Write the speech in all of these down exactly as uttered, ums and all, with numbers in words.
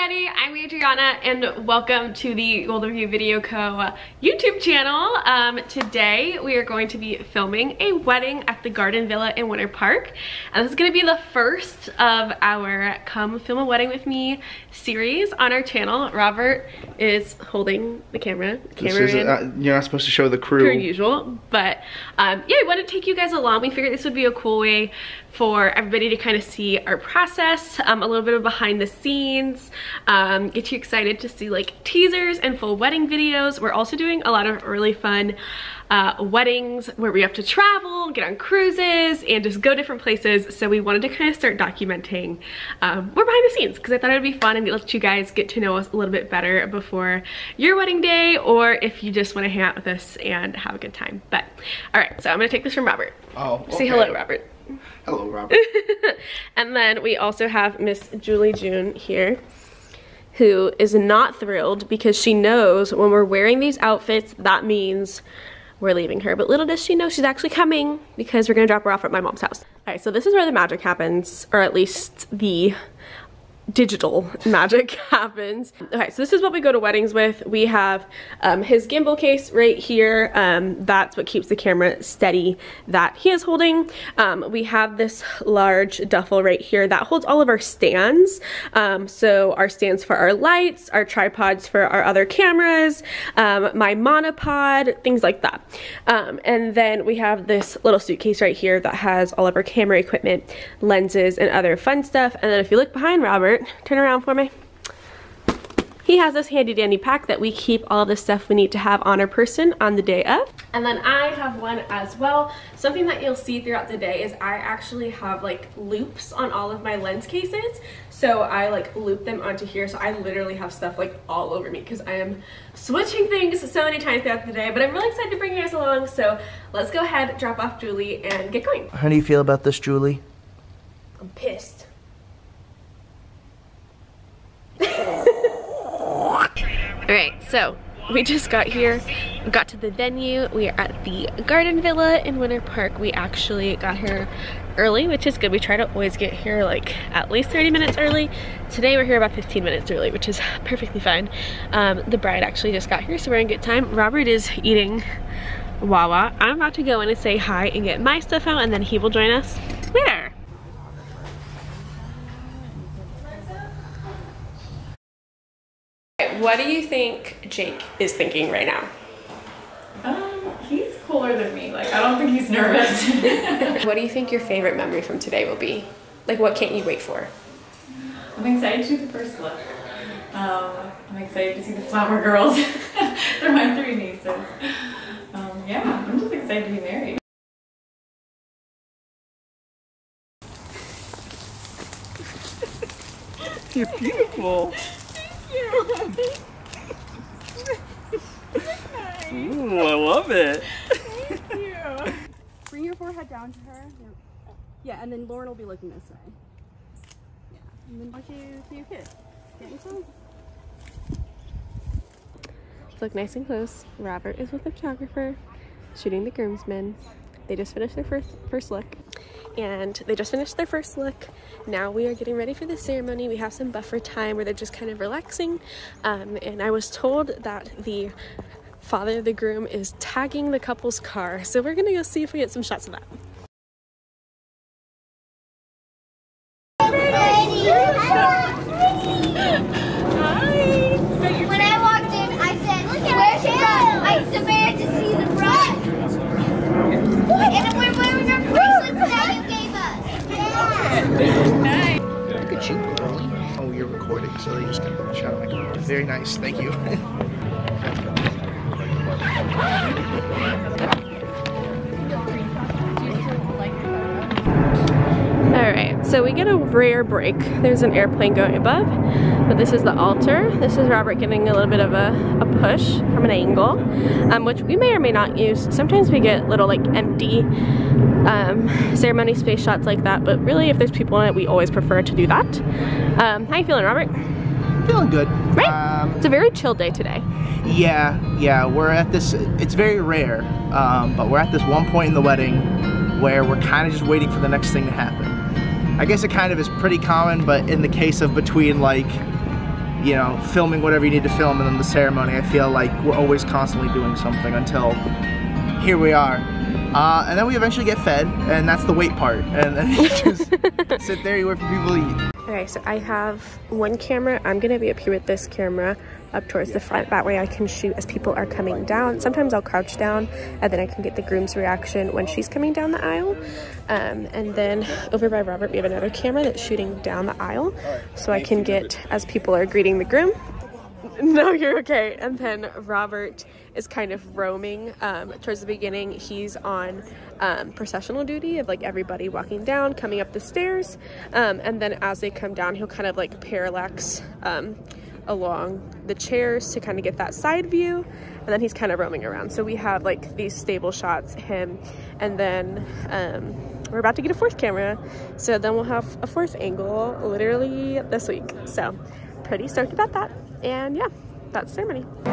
everybody, I'm Adriana and welcome to the Golden View Video Co. YouTube channel. Um, today we are going to be filming a wedding at the Garden Villa in Winter Park, and this is going to be the first of our Come Film a Wedding With Me series on our channel. Robert is holding the camera. Cameraman. Uh, you're not supposed to show the crew. Per usual, but um, yeah, I want to take you guys along. We figured this would be a cool way for everybody to kind of see our process, um, a little bit of behind the scenes, um, get you excited to see like teasers and full wedding videos. We're also doing a lot of really fun uh, weddings where we have to travel, get on cruises, and just go different places. So we wanted to kind of start documenting um, we're behind the scenes, because I thought it would be fun and let you guys get to know us a little bit better before your wedding day, or if you just want to hang out with us and have a good time. But all right, so I'm gonna take this from Robert. Oh, okay. Say hello, Robert. Hello, Robert. And then we also have Miss Julie June here, who is not thrilled because she knows when we're wearing these outfits, that means we're leaving her. But little does she know, she's actually coming because we're going to drop her off at my mom's house. All right, so this is where the magic happens, or at least the digital magic happens. Okay, so this is what we go to weddings with. We have um, his gimbal case right here. Um, that's what keeps the camera steady that he is holding. Um, we have this large duffel right here that holds all of our stands. Um, so our stands for our lights, our tripods for our other cameras, um, my monopod, things like that. Um, and then we have this little suitcase right here that has all of our camera equipment, lenses, and other fun stuff. And then if you look behind Robert, turn around for me. He has this handy dandy pack that we keep all the stuff we need to have on our person on the day of. And then I have one as well. Something that you'll see throughout the day is I actually have like loops on all of my lens cases. So I like loop them onto here. So I literally have stuff like all over me because I am switching things so many times throughout the day, but I'm really excited to bring you guys along. So let's go ahead, drop off Julie and get going. How do you feel about this, Julie? I'm pissed. Alright, so we just got here, got to the venue. We are at the Garden Villa in Winter Park. We actually got here early, which is good. We try to always get here like at least thirty minutes early. Today we're here about fifteen minutes early, which is perfectly fine. Um, the bride actually just got here, so we're in good time. Robert is eating Wawa. I'm about to go in and say hi and get my stuff out, and then he will join us later. What do you think Jake is thinking right now? Um, he's cooler than me. Like, I don't think he's nervous. What do you think your favorite memory from today will be? Like, what can't you wait for? I'm excited to do the first look. Um, I'm excited to see the flower girls. They're my three nieces. Um, yeah, I'm just excited to be married. You're beautiful. Ooh, I love it. Thank you. Bring your forehead down to her. Yeah. Yeah, and then Lauren will be looking this way. Yeah. And then watch you see your kids. Get yourself. Look nice and close. Robert is with the photographer, shooting the groomsmen. They just finished their first first look. And they just finished their first look. Now we are getting ready for the ceremony. We have some buffer time where they're just kind of relaxing. Um, and I was told that the father of the groom is tagging the couple's car. So we're gonna go see if we get some shots of that. When I walked in, I said, where's she from? I demand to see the bride. And we're wearing our bracelets that you gave us. Yeah. Nice. Look at you, girl. Oh, you're recording, so they just got a shot of my car. Very nice, thank you. Alright, so we get a rare break. There's an airplane going above, but this is the altar. This is Robert getting a little bit of a, a push from an angle, um, which we may or may not use. Sometimes we get little like empty um, ceremony space shots like that, but really if there's people in it, we always prefer to do that. Um, how you feeling, Robert? Feeling good. Right? Um, it's a very chill day today. Yeah, yeah, we're at this, it's very rare, um, but we're at this one point in the wedding where we're kind of just waiting for the next thing to happen. I guess it kind of is pretty common, but in the case of between like you know, filming whatever you need to film, and then the ceremony, I feel like we're always constantly doing something until here we are. Uh, and then we eventually get fed, and that's the wait part. And then you just sit there, you wait for people to eat. Okay, so I have one camera. I'm gonna be up here with this camera up towards the front. That way I can shoot as people are coming down. Sometimes I'll crouch down and then I can get the groom's reaction when she's coming down the aisle. Um, and then over by Robert, we have another camera that's shooting down the aisle. So I can get as people are greeting the groom. No, you're okay. And then Robert is kind of roaming um, towards the beginning. He's on um, processional duty of like everybody walking down, coming up the stairs. Um, and then as they come down, he'll kind of like parallax um, along the chairs to kind of get that side view. And then he's kind of roaming around. So we have like these stable shots, him, and then um, we're about to get a fourth camera. So then we'll have a fourth angle literally this week. So pretty stoked about that. And yeah, that's ceremony. All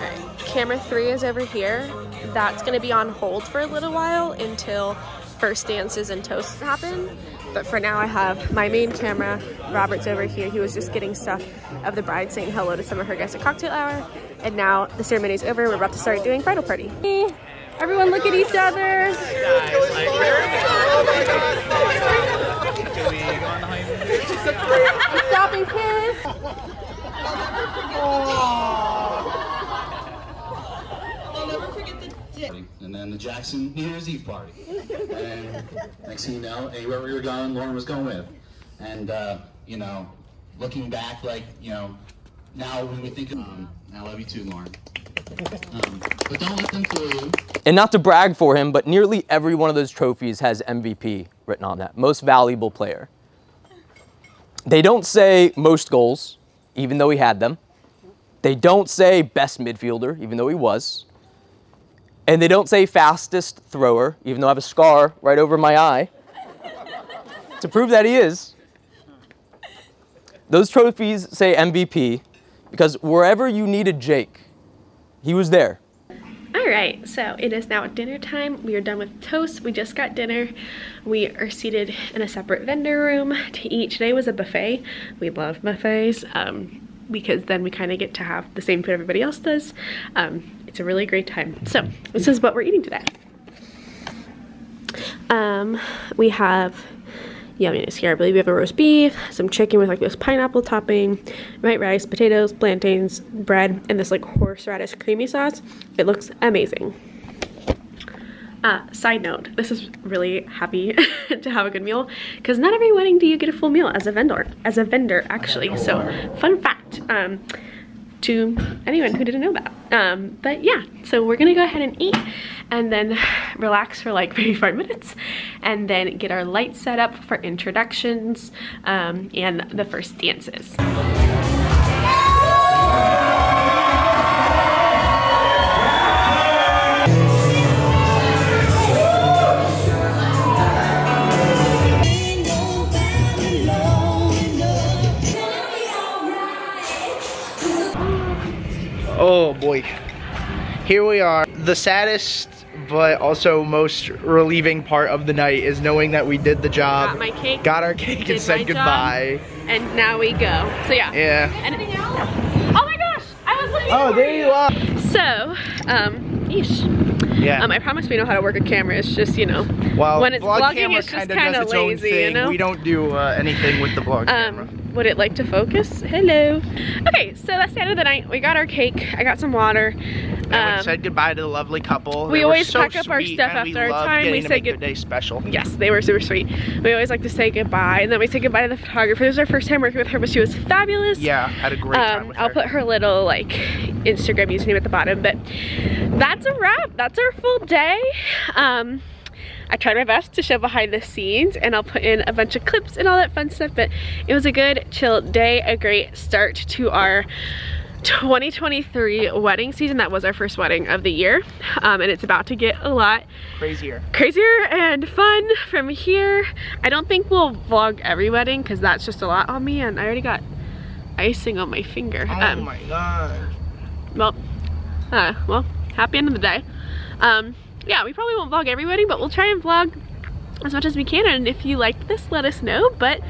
right, camera three is over here. That's gonna be on hold for a little while until first dances and toasts happen. But for now I have my main camera. Robert's over here. He was just getting stuff of the bride, saying hello to some of her guests at cocktail hour. And now the ceremony is over. We're about to start doing bridal party. Hey, everyone look at each other. Stop and kiss. And then the Jackson New Year's Eve party. And next thing you know, wherever we were going, Lauren was going with. And, uh, you know, looking back, like, you know, now when we think of um, I love you too, Lauren. Um, but don't let them fool. And not to brag for him, but nearly every one of those trophies has M V P written on that. Most valuable player. They don't say most goals, even though he had them. They don't say best midfielder, even though he was. And they don't say fastest thrower, even though I have a scar right over my eye to prove that he is. Those trophies say M V P because wherever you needed Jake, he was there. All right, so it is now dinner time. We are done with toast. We just got dinner. We are seated in a separate vendor room to eat. Today was a buffet. We love buffets um, because then we kind of get to have the same food everybody else does. Um, it's a really great time. So this is what we're eating today. Um, we have yumminess here. I believe we have a roast beef, some chicken with like this pineapple topping, white rice, potatoes, plantains, bread, and this like horseradish creamy sauce. It looks amazing. Uh, side note, this is really happy to have a good meal because not every wedding do you get a full meal as a vendor, as a vendor actually. So fun fact um, to anyone who didn't know that. Um, but yeah, so we're gonna go ahead and eat and then relax for like maybe five minutes and then get our lights set up for introductions um, and the first dances. Oh boy, here we are. The saddest but also most relieving part of the night is knowing that we did the job. Got my cake. Got our cake and said goodbye. And now we go. So yeah. Yeah. Anything else? Oh my gosh, I was looking. Oh, there you are. So, um, yeesh. Yeah. Um, I promise we know how to work a camera. It's just, you know, well, when it's vlogging, it's just kind of lazy, you know? We don't do uh, anything with the vlog um, camera. Would it like to focus? Hello. Okay, so that's the end of the night. We got our cake. I got some water. And um, we said goodbye to the lovely couple. We they always so pack up our stuff after our time. We say good day special. Yes, they were super sweet. We always like to say goodbye, and then we say goodbye to the photographer. This was our first time working with her, but she was fabulous. Yeah, had a great time um, with her. I'll put her little like Instagram username at the bottom, but that's a wrap. That's our full day. Um, I tried my best to show behind the scenes, and I'll put in a bunch of clips and all that fun stuff, but it was a good chill day, a great start to our twenty twenty-three wedding season. That was our first wedding of the year, um, and it's about to get a lot crazier crazier and fun from here. I don't think we'll vlog every wedding because that's just a lot. Oh man, I already got icing on my finger. Oh um, my god. well, uh, well, happy end of the day. Um, yeah, we probably won't vlog every wedding, but we'll try and vlog as much as we can, and if you liked this, let us know. But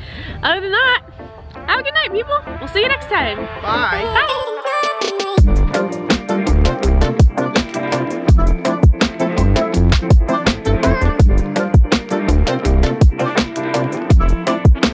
other than that, have a good night, people. We'll see you next time. Bye. Bye.